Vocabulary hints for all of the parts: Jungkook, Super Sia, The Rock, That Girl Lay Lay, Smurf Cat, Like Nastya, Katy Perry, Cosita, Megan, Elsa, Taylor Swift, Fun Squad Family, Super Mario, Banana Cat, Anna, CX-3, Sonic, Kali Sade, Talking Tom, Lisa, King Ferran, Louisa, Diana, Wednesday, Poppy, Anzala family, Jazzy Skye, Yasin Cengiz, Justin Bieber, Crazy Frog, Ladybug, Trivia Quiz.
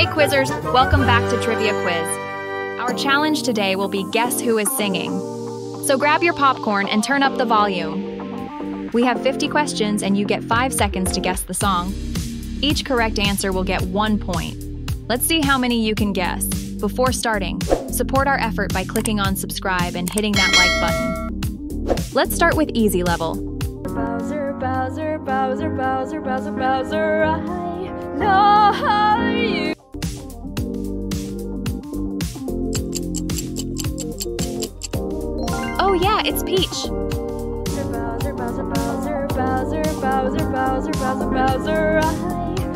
Hey Quizzers, welcome back to Trivia Quiz. Our challenge today will be Guess Who Is Singing. So grab your popcorn and turn up the volume. We have 50 questions and you get 5 seconds to guess the song. Each correct answer will get 1 point. Let's see how many you can guess. Before starting, support our effort by clicking on subscribe and hitting that like button. Let's start with easy level. Bowser, Bowser, Bowser, Bowser, Bowser, Bowser, I love you. Oh yeah, it's Peach. Bowser, Bowser, Bowser, Bowser, Bowser, Bowser, Bowser, Bowser, I love you.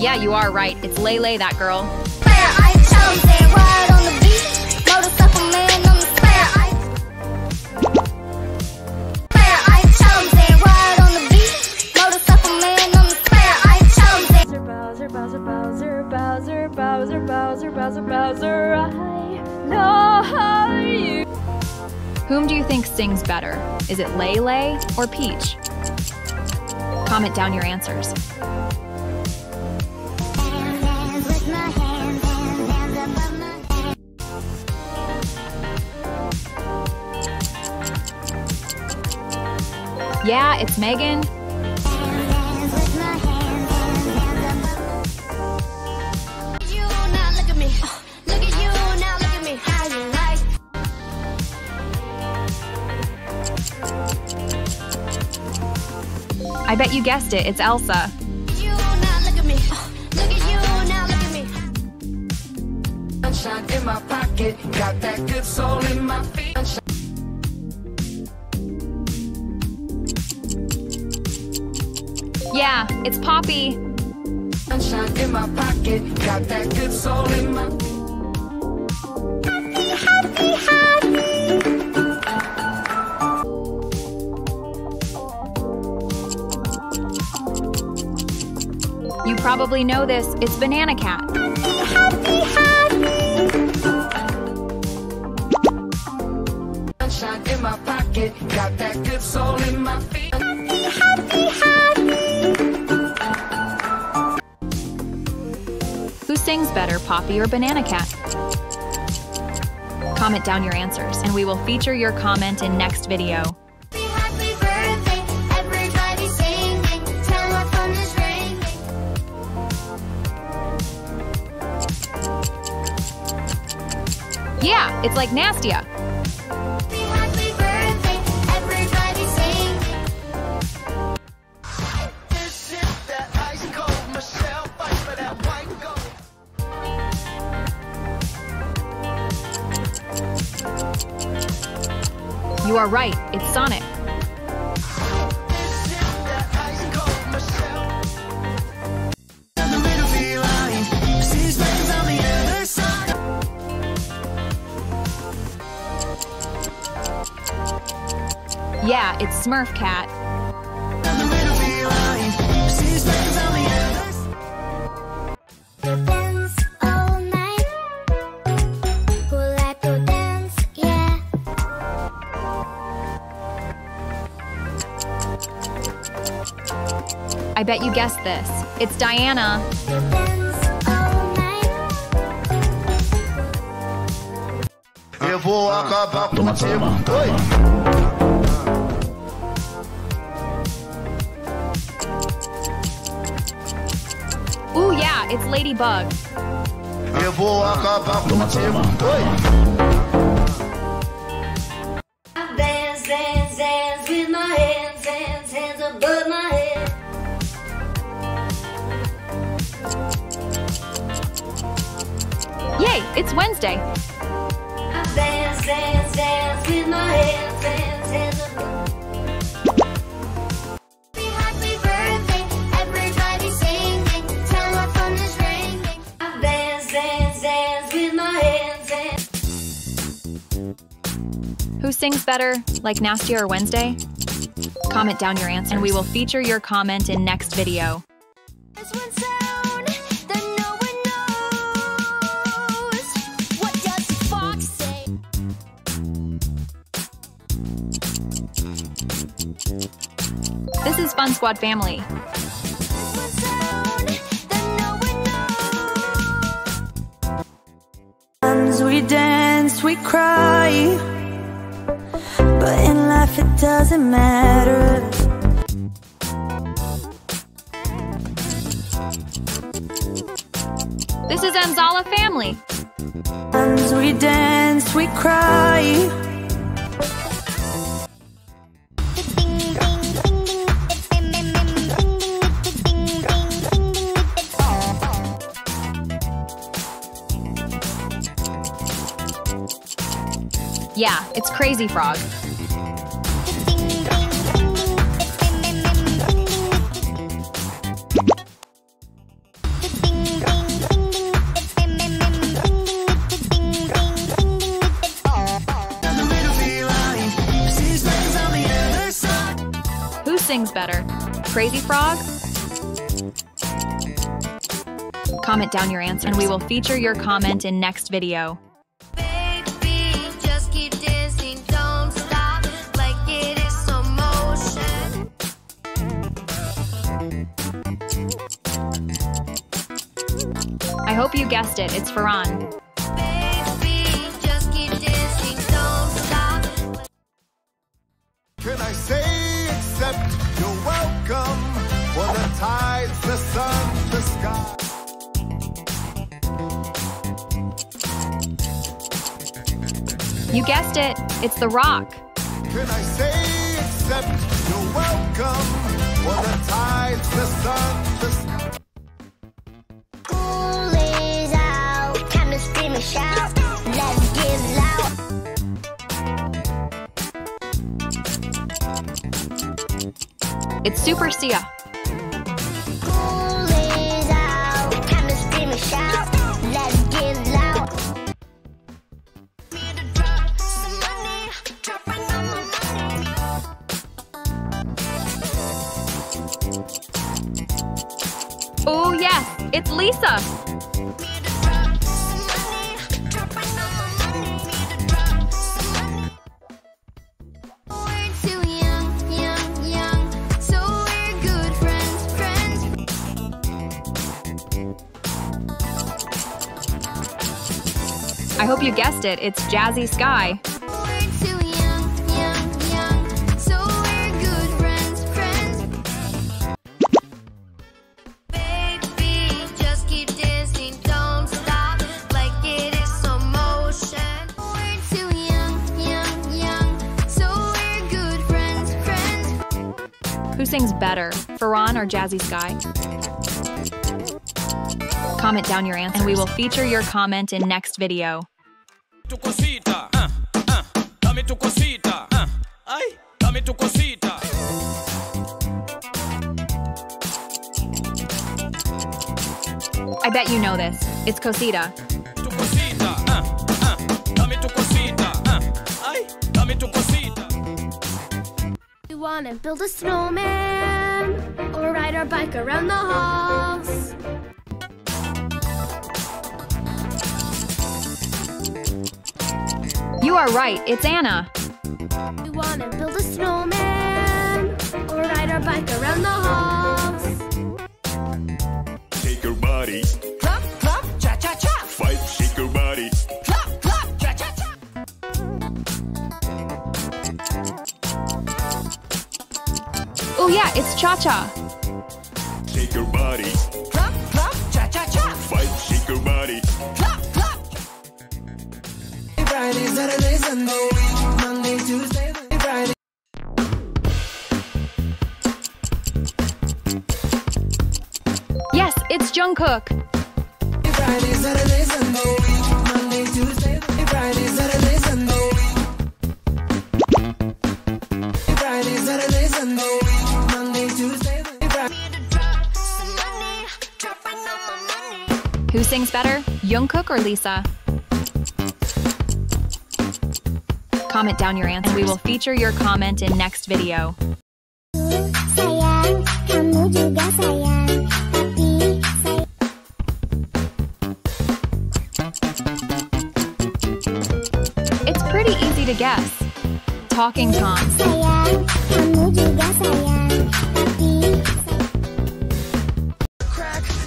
Yeah, you are right. It's Lay Lay, That Girl. Whom do you think sings better? Is it Lay Lay or Peach? Comment down your answers. Yeah, it's Megan. I bet you guessed it, it's Elsa. In my pocket, got that good soul in my feet. Yeah, it's Poppy. Sunshine in my pocket, got that good soul in my feet. Happy, happy, happy. You probably know this, it's Banana Cat. Happy, happy, happy. In my pocket, got that good soul in my feet. Happy, happy, happy. Who sings better, Poppy or Banana Cat? Comment down your answers and we will feature your comment in next video. Happy birthday, everybody singing, till my phone is ringing. Yeah, it's Like Nastya. You are right, it's Sonic. Yeah, it's Smurf Cat. I bet you guessed this. It's Diana. Ooh, yeah, it's Ladybug. I dance, dance, dance with my hands, hands, hands above my head. Yay, it's Wednesday. I dance, dance, dance with my hands, hands, hands above. Happy birthday, everybody singing, till my phone is ringing. I dance, dance, dance with my hands, hands. Who sings better, Like Nastya or Wednesday? Comment down your answer and we will feature your comment in next video. Sound that no one knows. What does the fox say? This is Fun Squad Family. We dance, we cry, but in life it doesn't matter. This is Anzala Family. We dance, we cry. Yeah, it's Crazy Frog. Who sings better, Crazy Frog? Comment down your answer, and we will feature your comment in next video. I hope you guessed it, it's Ferran. Baby, just keep dancing, don't stop. Can I say except you're welcome for the tides, the sun, the sky? You guessed it, it's The Rock. Can I say except you're welcome for the tides, the sun, the sky? Shout, let's give loud. It's Super Sia. School is out. Time to scream and shout. Let's give loud. Oh yes, it's Lisa. I hope you guessed it, it's Jazzy Skye. We're too young, so we're good friends. Baby, just keep dancing, don't stop, like it is slow motion. We're too young, so we're good friends. Who sings better, Ferran or Jazzy Skye? Comment down your answer, and we will feature your comment in next video. To Cosita, dame tu Cosita, ay, dame tu Cosita. I bet you know this. It's Cosita. To Cosita, dame tu Cosita, ay, dame tu Cosita. You wanna build a snowman or ride our bike around the halls? You are right, it's Anna. We wanna build a snowman or ride our bike around the halls. Shake your body. Clap, clap, cha-cha-cha. Fight, shake your body. Clap, clap, cha-cha-cha. Oh yeah, it's Cha-Cha. Shake your body. Clap, clap, cha-cha-cha. Fight, shake your body. Yes, it's Jungkook. Who sings better, Jungkook or Lisa? Comment down your answer, and we will feature your comment in next video. It's pretty easy to guess. Talking Tom. Crack,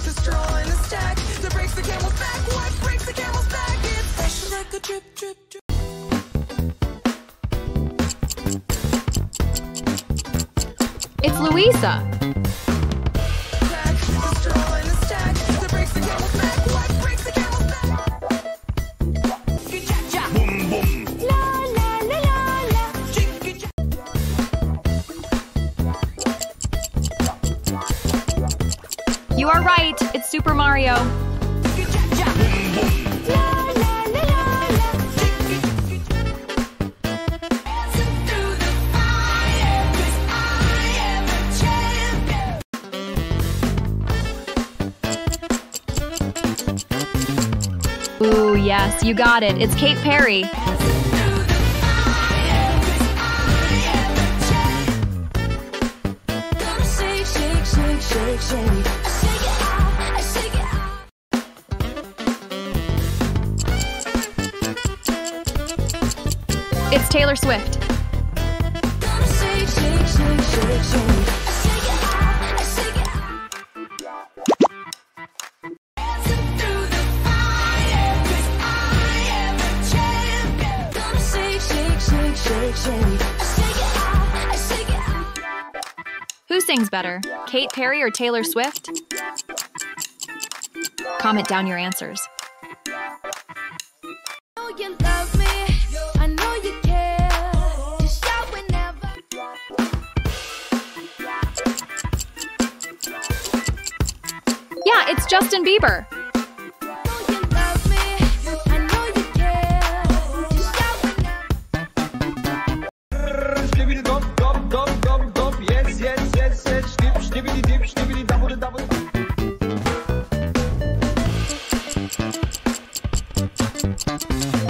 destroy in the stack that breaks the camel's back. What breaks the camel's back? It's fresh like a drip, drip, drip. It's Louisa. Crack, destroy in the stack that breaks the camel's back. What breaks the camel's back? Cha-Cha. Boom, boom. La, la, la, la, la. Cha-cha. You are right. It's Super Mario. Ooh, yes, you got it. It's Katy Perry. It's Taylor Swift. Who sings better, Katy Perry or Taylor Swift? Comment down your answers. Yeah, it's Justin Bieber.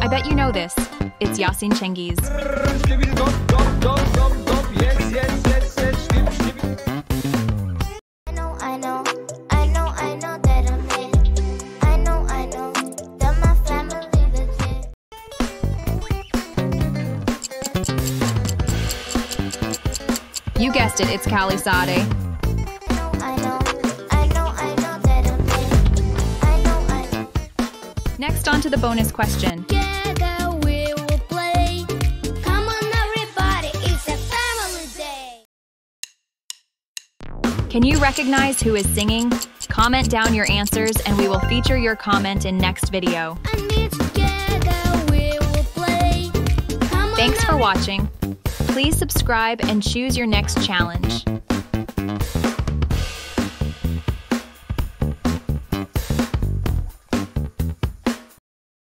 I bet you know this. It's Yasin Cengiz. I know that I'm it. I know that my family lives it. You guessed it, it's Kali Sade. Next on to the bonus question. Together we will play. Come on everybody, it's a family day. Can you recognize who is singing? Comment down your answers and we will feature your comment in next video. Together we will play. Come on. Thanks for watching. Please subscribe and choose your next challenge.